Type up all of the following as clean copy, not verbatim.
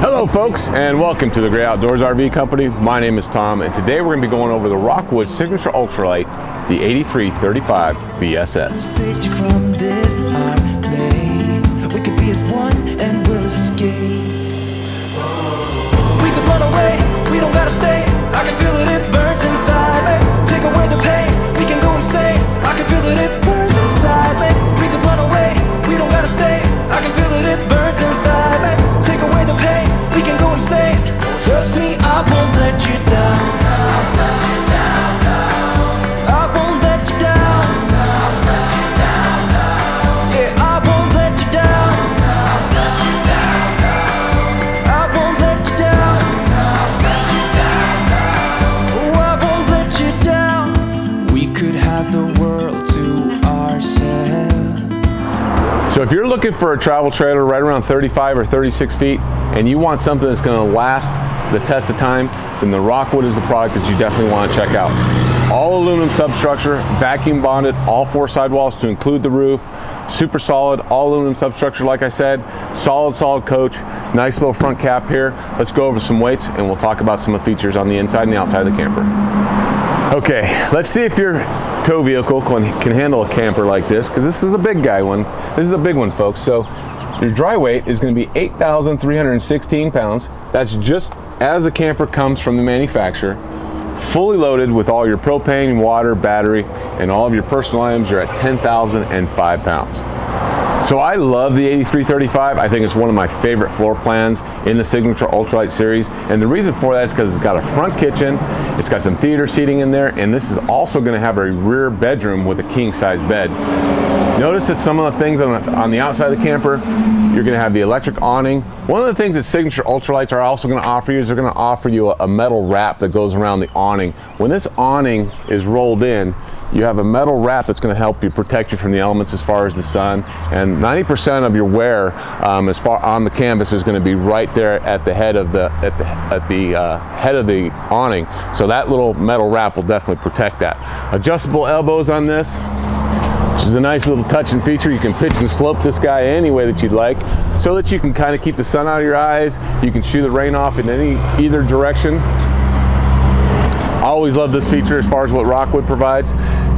Hello folks, and welcome to The Great Outdoors RV Company. My name is Tom, and today we're going to be going over the Rockwood Signature Ultra Lite, the 8335 BSS. So if you're looking for a travel trailer right around 35 or 36 feet and you want something that's going to last the test of time, then the Rockwood is the product that you definitely want to check out. All aluminum substructure, vacuum bonded, all four sidewalls to include the roof, super solid, all aluminum substructure like I said, solid coach, nice little front cap here. Let's go over some weights and we'll talk about some of the features on the inside and the outside of the camper. Okay, let's see if your tow vehicle can handle a camper like this, because this is a big guy one. This is a big one, folks. So your dry weight is going to be 8,316 pounds. That's just as the camper comes from the manufacturer, fully loaded with all your propane, water, battery, and all of your personal items. You're at 10,005 pounds. So I love the 8335. I think it's one of my favorite floor plans in the Signature Ultralight series. And the reason for that is because it's got a front kitchen, it's got some theater seating in there, and this is also going to have a rear bedroom with a king-size bed. Notice that some of the things on the outside of the camper, you're going to have the electric awning. One of the things that Signature Ultralights are also going to offer you is they're going to offer you a metal wrap that goes around the awning. When this awning is rolled in, you have a metal wrap that's going to help you protect you from the elements as far as the sun, and 90% of your wear as far on the canvas is going to be right there at the head of the head of the awning. So that little metal wrap will definitely protect that. Adjustable elbows on this, which is a nice little touch and feature. You can pitch and slope this guy any way that you'd like, so that you can kind of keep the sun out of your eyes. You can shoo the rain off in either direction. I always love this feature as far as what Rockwood provides.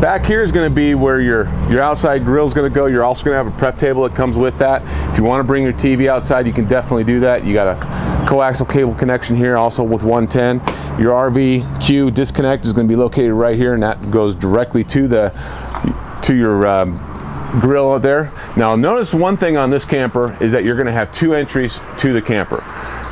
Back here is going to be where your outside grill is going to go. You're also going to have a prep table that comes with that. If you want to bring your TV outside, you can definitely do that. You got a coaxial cable connection here also with 110. Your RVQ disconnect is going to be located right here, and that goes directly to your grill out there. Now notice one thing on this camper is that you're going to have two entries to the camper.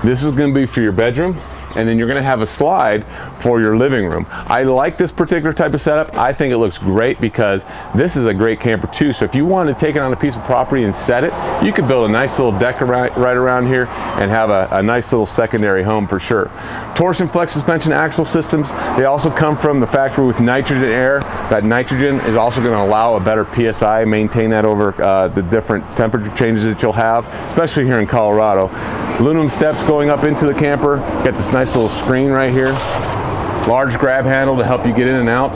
This is going to be for your bedroom, and then you're going to have a slide for your living room. I like this particular type of setup. I think it looks great because this is a great camper too. So if you wanted to take it on a piece of property and set it, you could build a nice little deck right around here and have a nice little secondary home for sure. Torsion flex suspension axle systems, they also come from the factory with nitrogen air. That nitrogen is also going to allow a better PSI, maintain that over the different temperature changes that you'll have, especially here in Colorado. Aluminum steps going up into the camper. Got this nice little screen right here. Large grab handle to help you get in and out.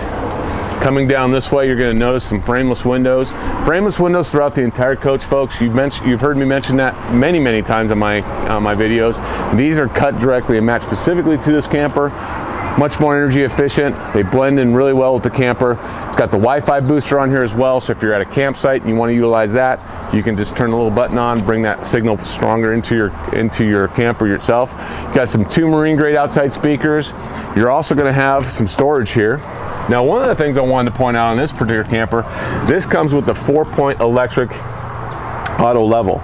Coming down this way, you're going to notice some frameless windows. Frameless windows throughout the entire coach, folks. You've heard me mention that many times on my videos. These are cut directly and matched specifically to this camper. Much more energy efficient. They blend in really well with the camper. It's got the Wi-Fi booster on here as well, so if you're at a campsite and you want to utilize that, you can just turn a little button on, bring that signal stronger into your camper yourself. You've got some 2 marine grade outside speakers. You're also going to have some storage here. Now one of the things I wanted to point out on this particular camper, this comes with the 4-point electric auto level.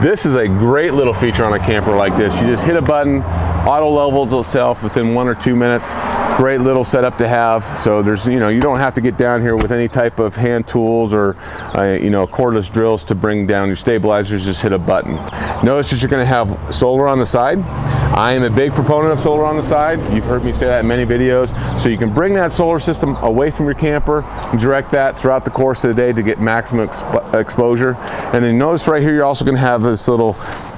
This is a great little feature on a camper like this. You just hit a button, auto levels itself within 1 or 2 minutes. Great little setup to have. So there's, you don't have to get down here with any type of hand tools or, cordless drills to bring down your stabilizers. Just hit a button. Notice that you're going to have solar on the side. I am a big proponent of solar on the side. You've heard me say that in many videos. So you can bring that solar system away from your camper and direct that throughout the course of the day to get maximum exposure. And then notice right here, you're also going to have this little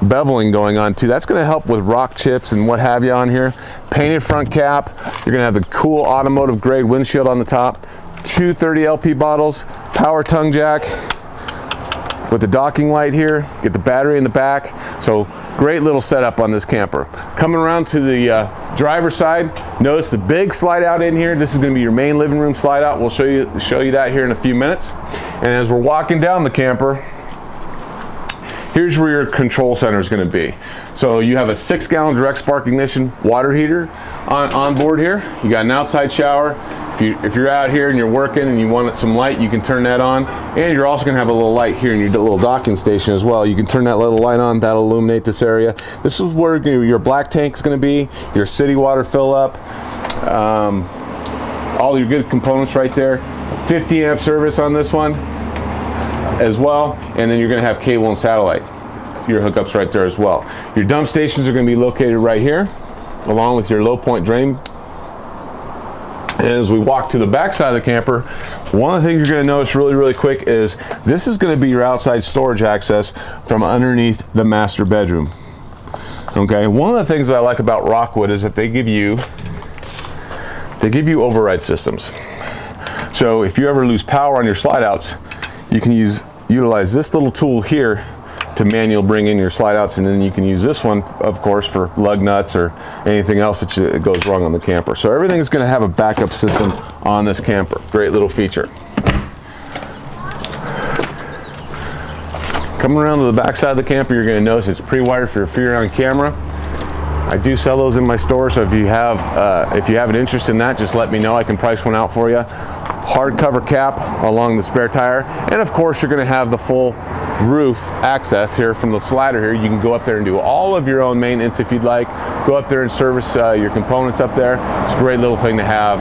beveling going on too. That's going to help with rock chips and what have you on here. Painted front cap. You're going to have the cool automotive grade windshield on the top. 2 30 LP bottles. Power tongue jack with the docking light here. Get the battery in the back. So Great little setup on this camper. Coming around to the driver's side, notice the big slide out in here. This is going to be your main living room slide out. We'll show you that here in a few minutes. And as we're walking down the camper, here's where your control center is going to be. So you have a 6-gallon direct spark ignition water heater on board here. You got an outside shower. If you're out here and you're working and you want some light, you can turn that on. And you're also going to have a little light here in your little docking station as well. You can turn that little light on. That'll illuminate this area. This is where your black tank is going to be, your city water fill up, all your good components right there. 50 amp service on this one as well. And then you're going to have cable and satellite, your hookups right there as well. Your dump stations are going to be located right here along with your low point drain. And as we walk to the back side of the camper, one of the things you're going to notice really quick is this is going to be your outside storage access from underneath the master bedroom. Okay, one of the things that I like about Rockwood is that they give you override systems. So if you ever lose power on your slide outs, you can utilize this little tool here to manually bring in your slide outs, and then you can use this one, of course, for lug nuts or anything else that goes wrong on the camper. So everything's going to have a backup system on this camper. Great little feature. Coming around to the back side of the camper, you're going to notice it's pre-wired for your Furion camera. I do sell those in my store, so if you have an interest in that, just let me know. I can price one out for you. Hardcover cap along the spare tire, and of course you're going to have the full roof access here from the slider here. You can go up there and do all of your own maintenance if you'd like. Go up there and service your components up there. It's a great little thing to have,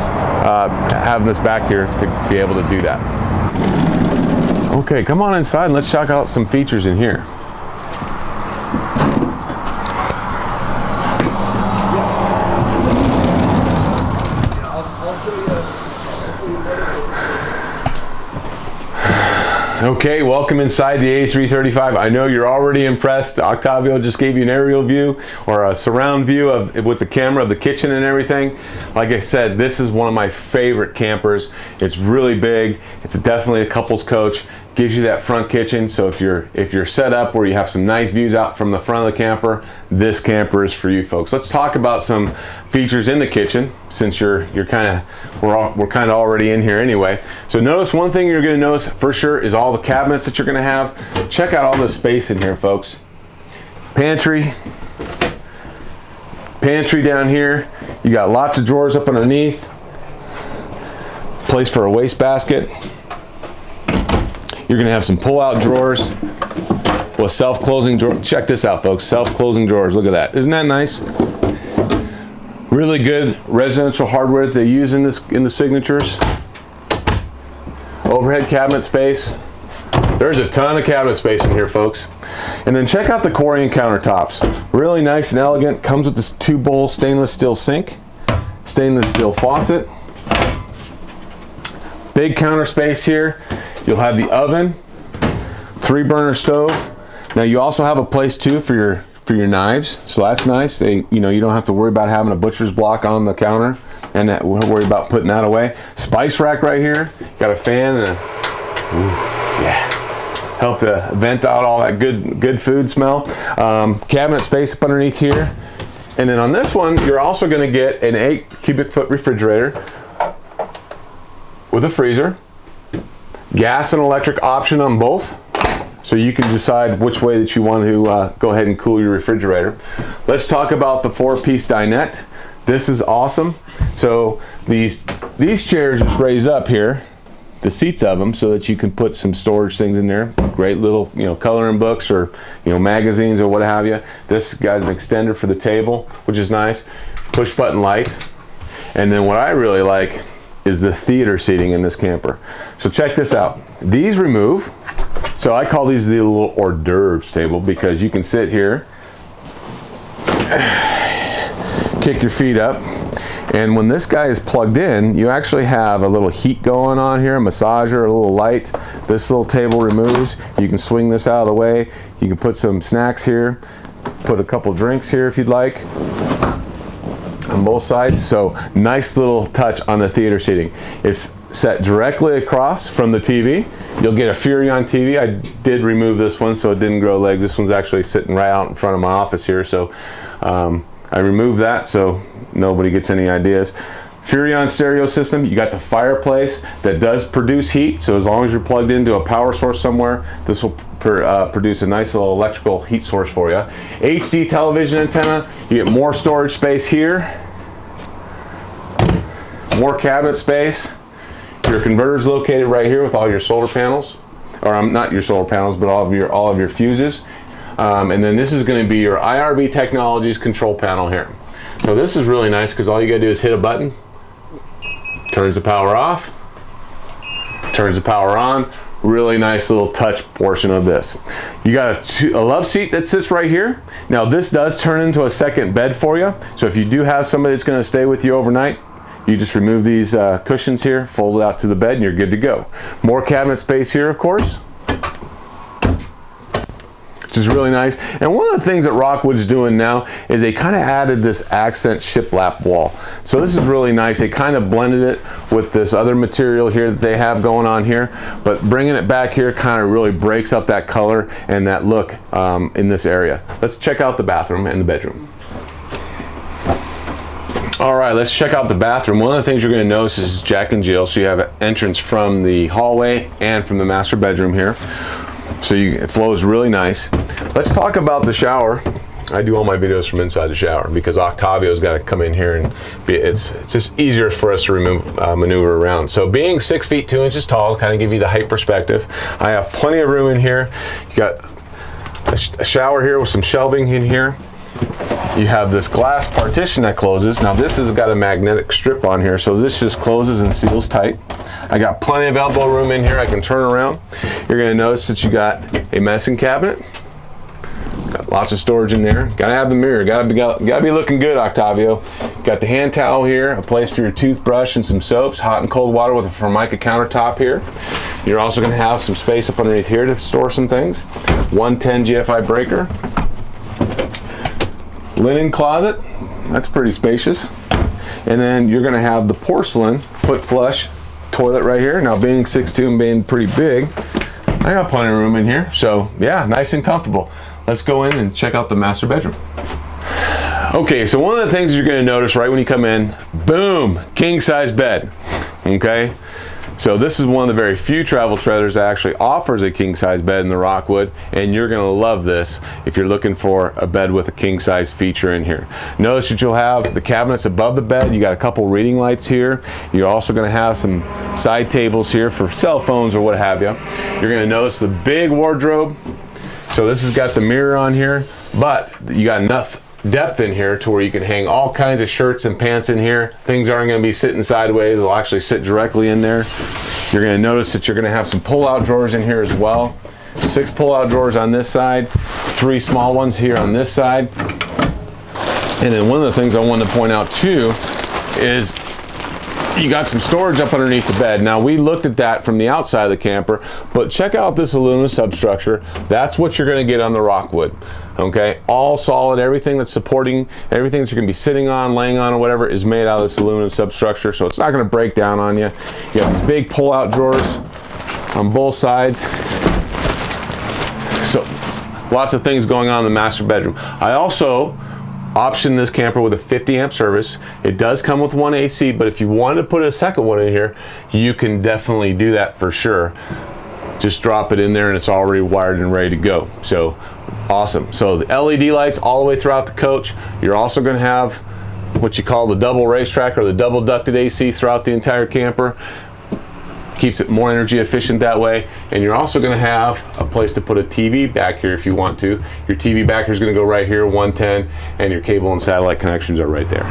having this back here to be able to do that. Okay, come on inside and let's check out some features in here. Okay, welcome inside the A335. I know you're already impressed. Octavio just gave you an aerial view or a surround view with the camera of the kitchen and everything. Like I said, this is one of my favorite campers. It's really big. It's definitely a couple's coach. Gives you that front kitchen, so if you're set up where you have some nice views out from the front of the camper, this camper is for you folks. Let's talk about some features in the kitchen, since we're kind of already in here anyway. So notice one thing you're going to notice for sure is all the cabinets that you're going to have. Check out all the space in here, folks. Pantry down here. You got lots of drawers up underneath. Place for a wastebasket. You're going to have some pull-out drawers with self-closing drawers. Check this out, folks. Self-closing drawers. Look at that. Isn't that nice? Really good residential hardware that they use in the signatures. Overhead cabinet space. There's a ton of cabinet space in here, folks. And then check out the Corian countertops. Really nice and elegant. Comes with this 2-bowl stainless steel sink, stainless steel faucet. Big counter space here. You'll have the oven, 3-burner stove. Now you also have a place too for your knives, so that's nice. You don't have to worry about having a butcher's block on the counter and worry about putting that away. Spice rack right here. Got a fan and help to vent out all that good food smell. Cabinet space up underneath here, and then on this one you're also going to get an 8-cubic-foot refrigerator with a freezer. Gas and electric option on both, so you can decide which way that you want to go ahead and cool your refrigerator. Let's talk about the 4-piece dinette. This is awesome. So these chairs just raise up here, the seats of them, so that you can put some storage things in there. Great little coloring books or magazines or what have you. This got an extender for the table, which is nice. Push button light, and then what I really like is the theater seating in this camper. So check this out. These remove, so I call these the little hors d'oeuvres table, because you can sit here, kick your feet up, and when this guy is plugged in, you actually have a little heat going on here, a massager, a little light. This little table removes. You can swing this out of the way. You can put some snacks here, put a couple drinks here if you'd like, on both sides. So nice little touch on the theater seating. It's set directly across from the TV. You'll get a Furion TV. I did remove this one so it didn't grow legs. This one's actually sitting right out in front of my office here, so I removed that so nobody gets any ideas. Furion stereo system, you got the fireplace that does produce heat, so as long as you're plugged into a power source somewhere, this will produce a nice little electrical heat source for you. HD television antenna, you get more storage space here, more cabinet space. Your converter's located right here with all your solar panels, or not your solar panels, but all of your fuses. And then this is going to be your IRB Technologies control panel here. So this is really nice because all you got to do is hit a button, turns the power off, turns the power on. Really nice little touch portion of this. You got a love seat that sits right here. Now this does turn into a second bed for you. So if you do have somebody that's going to stay with you overnight, you just remove these cushions here, fold it out to the bed, and you're good to go. More cabinet space here, of course, which is really nice. And one of the things that Rockwood's doing now is they kind of added this accent shiplap wall. So this is really nice. They kind of blended it with this other material here that they have going on here, but bringing it back here kind of really breaks up that color and that look in this area. Let's check out the bathroom and the bedroom. All right, let's check out the bathroom. One of the things you're going to notice is Jack and Jill. So you have an entrance from the hallway and from the master bedroom here. So it flows really nice. Let's talk about the shower. I do all my videos from inside the shower because Octavio's got to come in here and it's just easier for us to maneuver around. So being 6 feet 2 inches tall, kind of give you the height perspective. I have plenty of room in here. You got a shower here with some shelving in here. You have this glass partition that closes. Now this has got a magnetic strip on here, so this just closes and seals tight. I got plenty of elbow room in here. I can turn around. You're going to notice that you got a medicine cabinet. Got lots of storage in there. Got to have the mirror. Got to be looking good, Octavio. Got the hand towel here, a place for your toothbrush and some soaps, hot and cold water with a Formica countertop here. You're also going to have some space up underneath here to store some things. 110 GFI breaker. Linen closet, that's pretty spacious. And then you're gonna have the porcelain foot flush toilet right here. Now being 6'2" and being pretty big, I got plenty of room in here. So yeah, nice and comfortable. Let's go in and check out the master bedroom. Okay, so one of the things you're gonna notice right when you come in, boom, king size bed, okay? So this is one of the very few travel trailers that actually offers a king-size bed in the Rockwood, and you're gonna love this if you're looking for a bed with a king-size feature in here. Notice that you'll have the cabinets above the bed. You got a couple reading lights here. You're also gonna have some side tables here for cell phones or what have you. You're gonna notice the big wardrobe. So this has got the mirror on here, but you got enough depth in here to where you can hang all kinds of shirts and pants in here. Things aren't going to be sitting sideways. They'll actually sit directly in there. You're going to notice that you're going to have some pull-out drawers in here as well. 6 pull-out drawers on this side, 3 small ones here on this side. And then one of the things I wanted to point out too is you got some storage up underneath the bed. Now we looked at that from the outside of the camper, but check out this aluminum substructure. That's what you're going to get on the Rockwood. Okay, all solid, everything that's supporting, everything that you're going to be sitting on, laying on, or whatever is made out of this aluminum substructure, so it's not going to break down on you. You have these big pull-out drawers on both sides. So lots of things going on in the master bedroom. I also option this camper with a 50-amp service. It does come with 1 AC, but if you wanted to put a second one in here, you can definitely do that for sure. Just drop it in there and it's already wired and ready to go. So awesome. So the LED lights all the way throughout the coach. You're also going to have what you call the double racetrack or the double ducted AC throughout the entire camper. Keeps it more energy efficient that way. And you're also going to have a place to put a TV back here if you want to. Your TV backer is going to go right here, 110, and your cable and satellite connections are right there.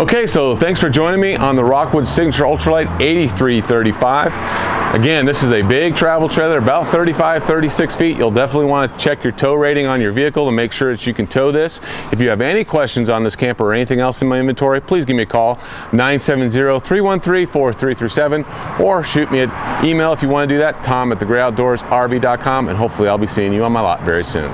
Okay, so thanks for joining me on the Rockwood Signature Ultra Lite 8335. Again, this is a big travel trailer, about 35, 36 feet. You'll definitely want to check your tow rating on your vehicle to make sure that you can tow this. If you have any questions on this camper or anything else in my inventory, please give me a call, 970-313-4337, or shoot me an email if you want to do that, Tom@thegreatoutdoorsrv.com, and hopefully I'll be seeing you on my lot very soon.